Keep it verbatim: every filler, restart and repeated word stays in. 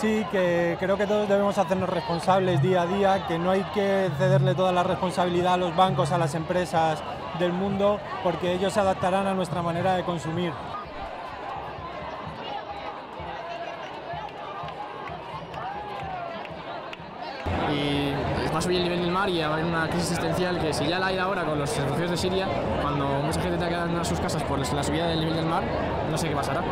Sí, que creo que todos debemos hacernos responsables día a día, que no hay que cederle toda la responsabilidad a los bancos, a las empresas del mundo, porque ellos se adaptarán a nuestra manera de consumir. Y va a subir el nivel del mar y va a haber una crisis existencial que, si ya la hay ahora con los refugiados de Siria, cuando mucha gente está quedando en sus casas por la subida del nivel del mar, no sé qué pasará.